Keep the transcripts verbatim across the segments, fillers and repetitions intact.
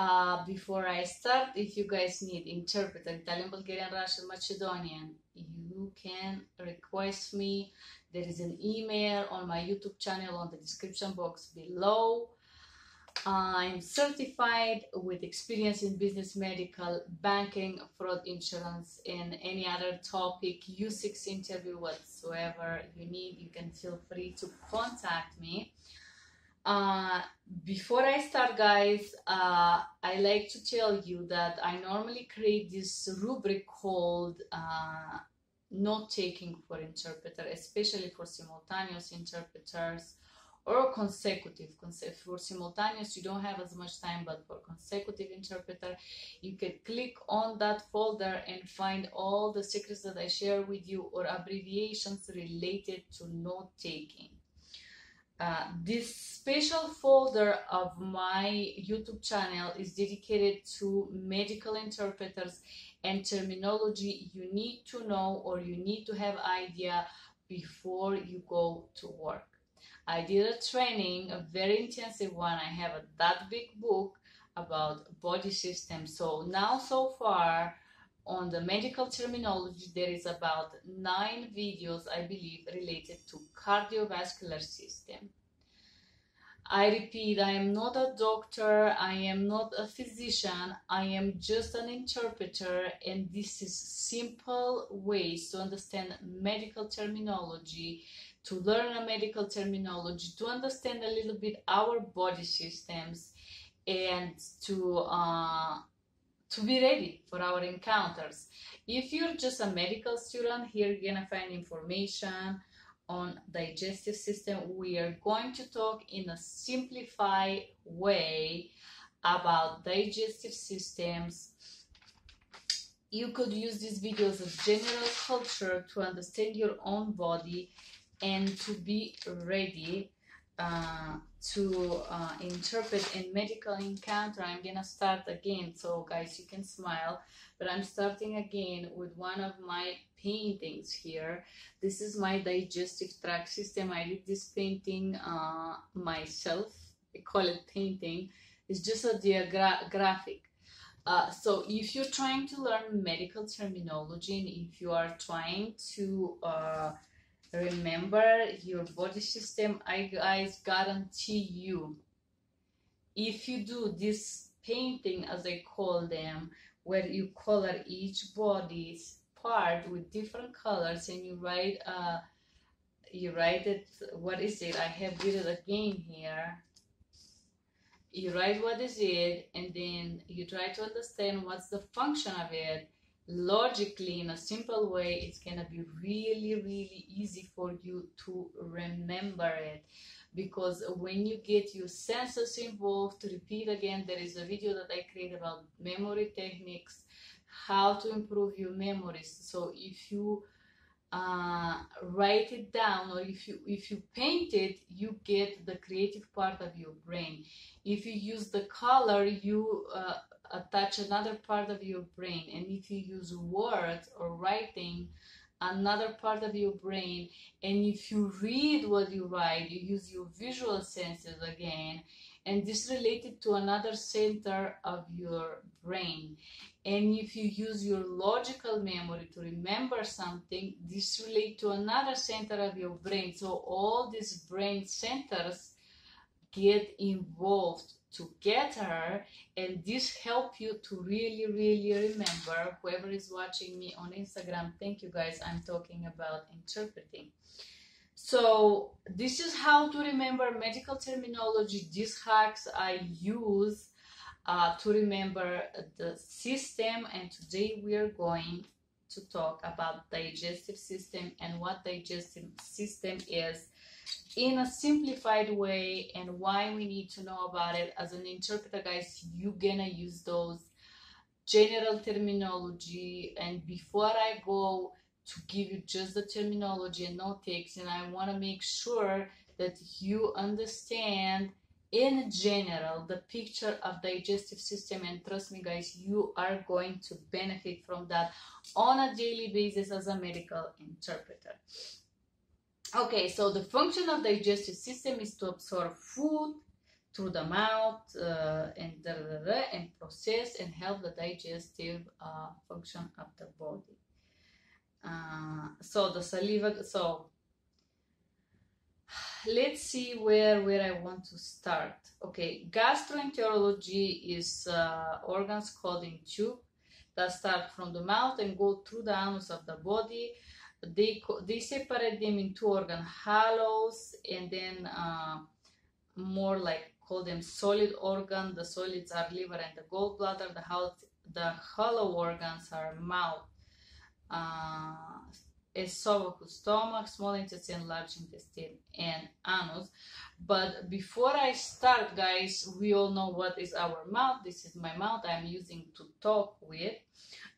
Uh, before I start, if you guys need interpreter, Italian, Bulgarian, Russian, Macedonian, you can request me. There is an email on my YouTube channel on the description box below. I'm certified with experience in business, medical, banking, fraud, insurance, and any other topic, U six interview, whatsoever you need. You can feel free to contact me. Uh, before I start, guys, uh, I like to tell you that I normally create this rubric called uh, note taking for interpreter, especially for simultaneous interpreters or consecutive. For simultaneous, you don't have as much time, but for consecutive interpreter, you can click on that folder and find all the secrets that I share with you or abbreviations related to note taking. Uh, this special folder of my YouTube channel is dedicated to medical interpreters and terminology you need to know or you need to have idea before you go to work. I did a training, a very intensive one. I have a, that big book about body system. So now, so far, on the medical terminology, there is about nine videos, I believe, related to cardiovascular system. I repeat, I am not a doctor, I am not a physician, I am just an interpreter, and this is simple ways to understand medical terminology, to learn a medical terminology, to understand a little bit our body systems, and to uh, to be ready for our encounters. If you're just a medical student, here you're gonna find information on digestive system. We are going to talk in a simplified way about digestive systems. You could use these videos as general culture to understand your own body and to be ready Uh, to uh, interpret in medical encounter. I'm gonna start again, so guys, you can smile, but I'm starting again with one of my paintings here. This is my digestive tract system. I did this painting uh, myself. I call it painting. It's just a diagra graphic. Uh, so if you're trying to learn medical terminology and if you are trying to uh, remember your body system, I guys guarantee you, if you do this painting, as I call them, where you color each body's part with different colors and you write uh you write it, what is it, I have did it again here, you write what is it and then you try to understand what's the function of it logically in a simple way, it's gonna be really really easy for you to remember it, because when you get your senses involved, to repeat again, there is a video that I create about memory techniques, how to improve your memories. So if you uh, write it down or if you if you paint it, you get the creative part of your brain. If you use the color, you uh, attach another part of your brain, and if you use words or writing, another part of your brain, and if you read what you write, you use your visual senses again, and this related to another center of your brain. And if you use your logical memory to remember something, this relates to another center of your brain. So all these brain centers get involved together, and this help you to really really remember. Whoever is watching me on Instagram, thank you guys. I'm talking about interpreting. So this is how to remember medical terminology. These hacks I use uh, to remember the system, and today we are going to talk about digestive system and what digestive system is in a simplified way and why we need to know about it. As an interpreter, guys, you're gonna use those general terminology. And before I go to give you just the terminology and no takes, and I want to make sure that you understand in general the picture of digestive system, and trust me guys, you are going to benefit from that on a daily basis as a medical interpreter. Okay, so the function of digestive system is to absorb food, through the mouth uh, and, and process and help the digestive uh, function of the body. Uh, so the saliva, so let's see where, where I want to start. Okay, gastroenterology is uh, organs called in tube that start from the mouth and go through the anus of the body. They, they separate them into organ hollows, and then uh, more like call them solid organ. The solids are liver and the gallbladder. The, ho the hollow organs are mouth, uh, esophagus, stomach, small intestine, large intestine, and anus. But before I start, guys, we all know what is our mouth. This is my mouth I'm using to talk with.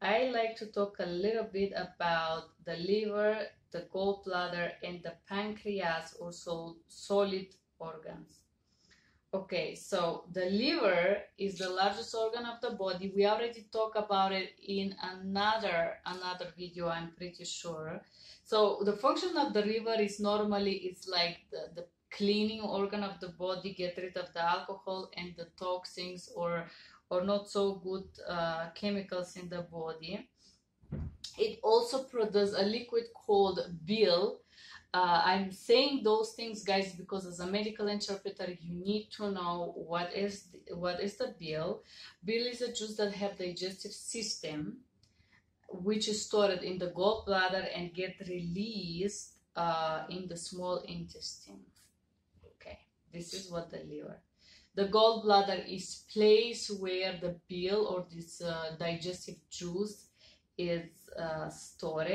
I like to talk a little bit about the liver, the gallbladder, and the pancreas, also solid organs. Okay, so the liver is the largest organ of the body. We already talked about it in another, another video, I'm pretty sure. So the function of the liver is normally, it's like the, the cleaning organ of the body, get rid of the alcohol and the toxins or or not so good uh, chemicals in the body. It also produces a liquid called bile. Uh, I'm saying those things, guys, because as a medical interpreter, you need to know what is the, what is the bile. Bile is a juice that have digestive system, which is stored in the gallbladder and get released uh, in the small intestine. Okay, this is what the liver. The gallbladder is place where the bile or this uh, digestive juice is uh, stored.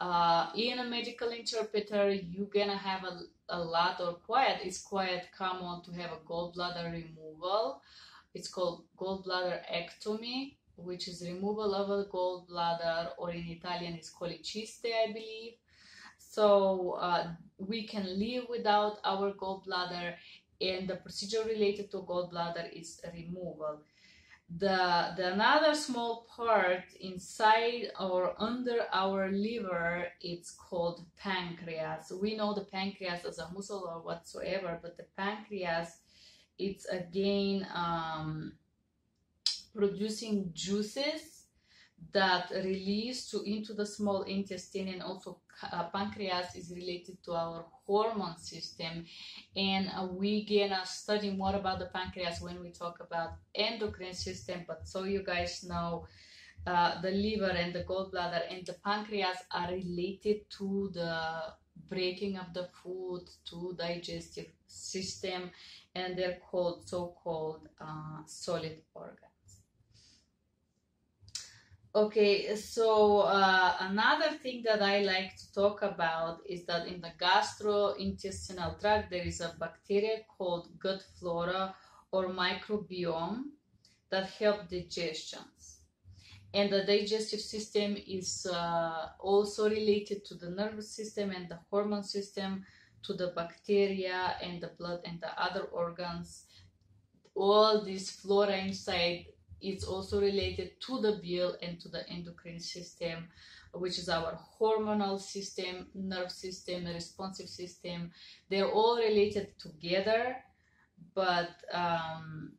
Uh, in a medical interpreter, you're gonna have a, a lot or quiet. It's quite common to have a gallbladder removal. It's called gallbladder ectomy, which is removal of a gallbladder, or in Italian it's coleciste, I believe. So uh, we can live without our gallbladder, and the procedure related to gallbladder is removal. The, the another small part inside or under our liver, it's called pancreas. We know the pancreas as a muscle or whatsoever, but the pancreas, it's again um, producing juices that release to into the small intestine, and also uh, pancreas is related to our hormone system, and uh, we gonna study more about the pancreas when we talk about endocrine system. But so you guys know, uh, the liver and the gallbladder and the pancreas are related to the breaking of the food, to digestive system, and they're called so-called uh, solid organ. Okay, so uh, another thing that I like to talk about is that in the gastrointestinal tract, there is a bacteria called gut flora or microbiome that help digestions. And the digestive system is uh, also related to the nervous system and the hormone system, to the bacteria and the blood and the other organs. All this flora inside, it's also related to the bile and to the endocrine system, which is our hormonal system, nerve system, responsive system. They're all related together, but um,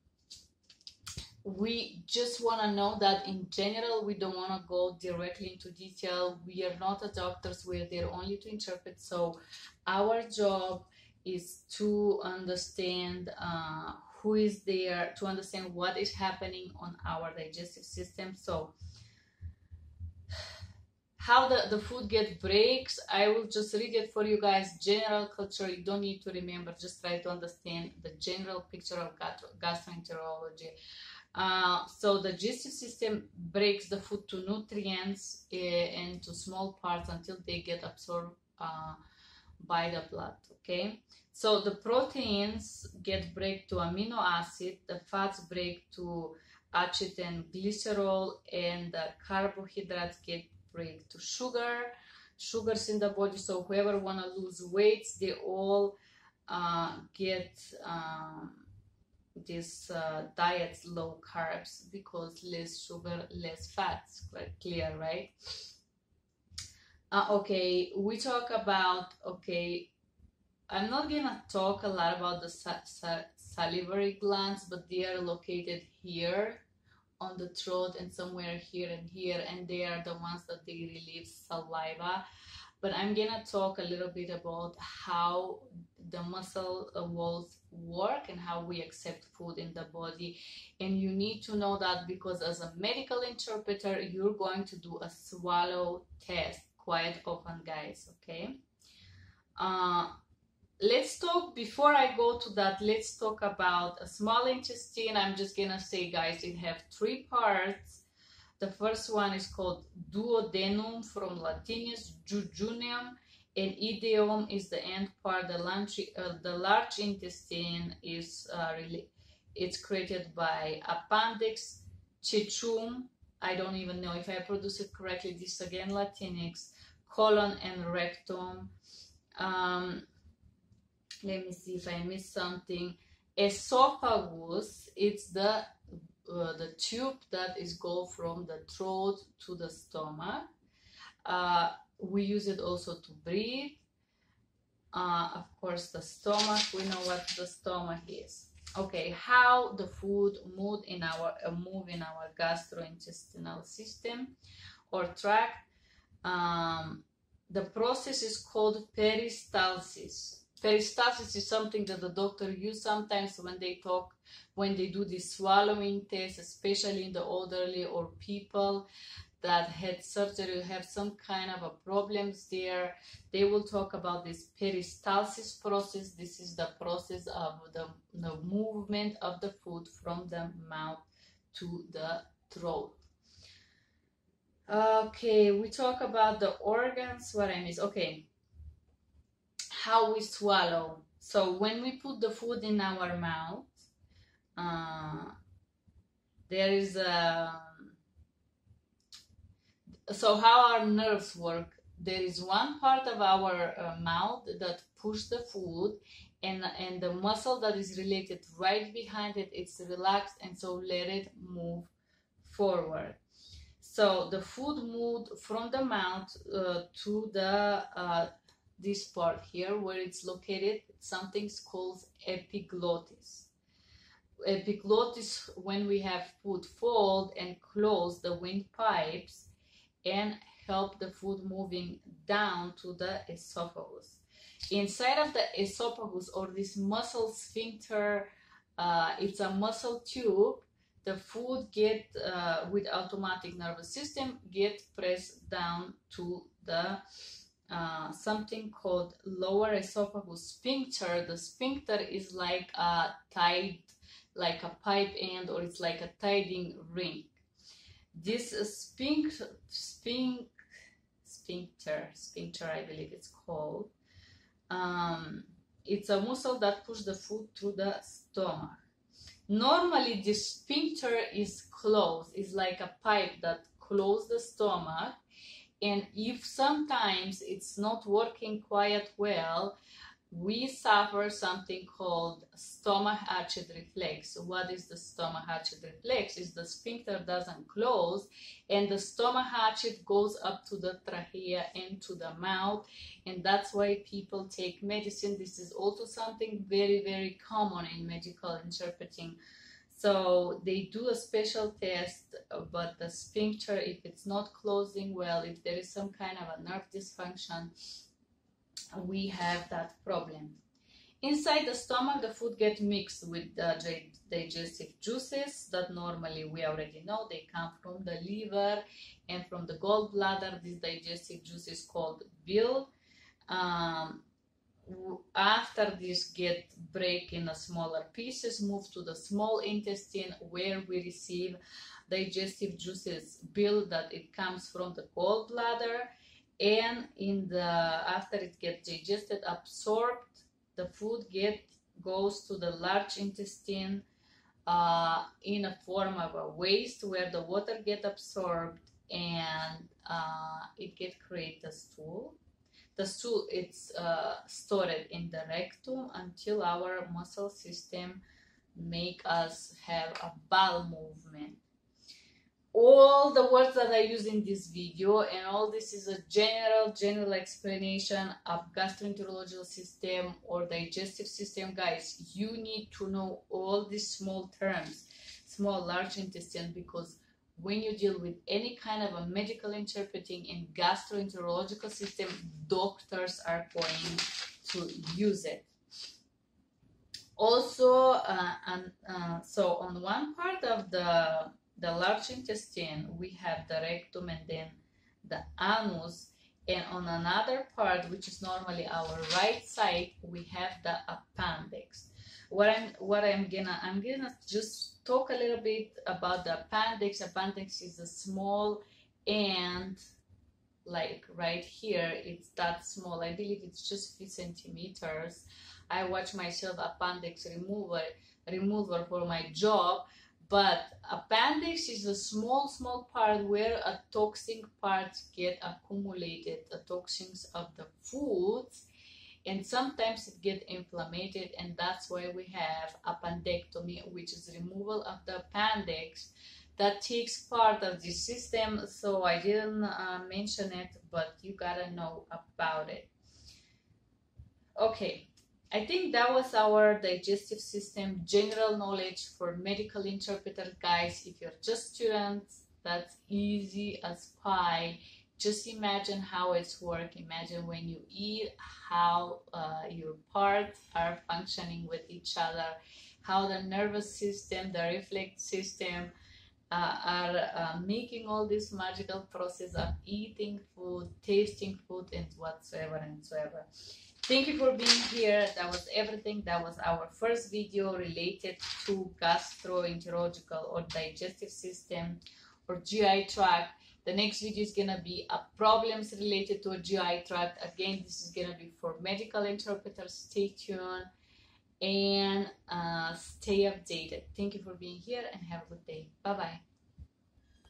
we just want to know that in general, we don't want to go directly into detail. We are not a doctors, we're there only to interpret. So our job is to understand uh, who is there, to understand what is happening on our digestive system. So how the, the food get breaks, I will just read it for you guys. General culture, you don't need to remember, just try to understand the general picture of gastroenterology. Uh, so the digestive system breaks the food to nutrients uh, and to small parts until they get absorbed uh, by the blood, okay? So the proteins get break to amino acid, the fats break to acetin glycerol, and the carbohydrates get break to sugar, sugars in the body. So whoever wanna lose weight, they all uh, get um, this uh, diet low carbs, because less sugar, less fats, quite clear, right? Uh, okay, we talk about, okay, I'm not gonna talk a lot about the sa sa salivary glands, but they are located here on the throat and somewhere here and here, and they are the ones that they release saliva. But I'm gonna talk a little bit about how the muscle walls work and how we accept food in the body. And you need to know that because as a medical interpreter, you're going to do a swallow test quite often, guys, okay? Uh, let's talk, before I go to that, let's talk about a small intestine. I'm just gonna say, guys, it have three parts. The first one is called duodenum, from Latinus, jejunum, and ileum is the end part. The large, uh, the large intestine is uh, really, it's created by appendix, cecum. I don't even know if I pronounce it correctly. This again Latinx, colon and rectum. Um, let me see if I missed something. Esophagus, it's the Uh, the tube that is go from the throat to the stomach. Uh, we use it also to breathe. Uh, of course, the stomach, we know what the stomach is. Okay, how the food move in our uh, move in our gastrointestinal system or tract. Um, the process is called peristalsis. Peristalsis is something that the doctor use sometimes when they talk, when they do the swallowing test, especially in the elderly or people that had surgery, have some kind of a problems there. They will talk about this peristalsis process. This is the process of the, the movement of the food from the mouth to the throat. Okay, we talk about the organs, what I miss, okay. How we swallow. So when we put the food in our mouth, uh, there is a, so how our nerves work, there is one part of our uh, mouth that pushes the food, and, and the muscle that is related right behind it, it's relaxed, and so let it move forward. So the food moved from the mouth uh, to the uh, this part here where it's located, something's called epiglottis. Epiglottis, when we have food, fold and close the windpipes and help the food moving down to the esophagus. Inside of the esophagus or this muscle sphincter, uh, it's a muscle tube. The food get uh, with automatic nervous system get pressed down to the Uh, something called lower esophageal sphincter. The sphincter is like a tight, like a pipe end, or it's like a tiding ring. This uh, sphincter, sphincter, sphincter, sphincter, I believe it's called. Um, it's a muscle that pushes the food through the stomach. Normally, this sphincter is closed. It's like a pipe that closes the stomach. And if sometimes it's not working quite well, we suffer something called stomach acid reflex. What is the stomach acid reflex? Is the sphincter doesn't close and the stomach acid goes up to the trachea and to the mouth. And that's why people take medicine. This is also something very, very common in medical interpreting. So they do a special test, but the sphincter, if it's not closing well, if there is some kind of a nerve dysfunction, we have that problem. Inside the stomach, the food gets mixed with the digestive juices that normally we already know. They come from the liver and from the gallbladder. This digestive juice is called bile. Um, After this get break in a smaller pieces, move to the small intestine where we receive digestive juices bile that it comes from the gallbladder, and in the after it gets digested, absorbed, the food get goes to the large intestine uh, in a form of a waste where the water get absorbed and uh, it get create a stool. The stool it's uh, stored in the rectum until our muscle system make us have a bowel movement. all the words that I use in this video, and all this is a general, general explanation of gastroenterological system or digestive system. Guys, you need to know all these small terms, small, large intestine, because when you deal with any kind of a medical interpreting and gastroenterological system, doctors are going to use it. Also, uh, and, uh, so on one part of the, the large intestine, we have the rectum and then the anus. And on another part, which is normally our right side, we have the appendix. What I'm, what I'm gonna, I'm gonna just talk a little bit about the appendix. Appendix is a small and like right here, it's that small. I believe it's just a few centimeters. I watch myself appendix remover, remover for my job, but appendix is a small, small part where a toxic part get accumulated, the toxins of the foods. And sometimes it gets inflamed, and that's why we have appendectomy, which is removal of the appendix that takes part of the system. So I didn't uh, mention it, but you gotta know about it. Okay, I think that was our digestive system general knowledge for medical interpreter. Guys, if you're just students, that's easy as pie. Just imagine how it's work. Imagine when you eat, how uh, your parts are functioning with each other, how the nervous system, the reflex system uh, are uh, making all this magical process of eating food, tasting food, and whatsoever and whatsoever. Thank you for being here. That was everything. That was our first video related to gastroenterological or digestive system or G I tract. The next video is gonna be uh, problems related to a G I tract. Again, this is gonna be for medical interpreters. Stay tuned and uh, stay updated. Thank you for being here and have a good day. Bye-bye.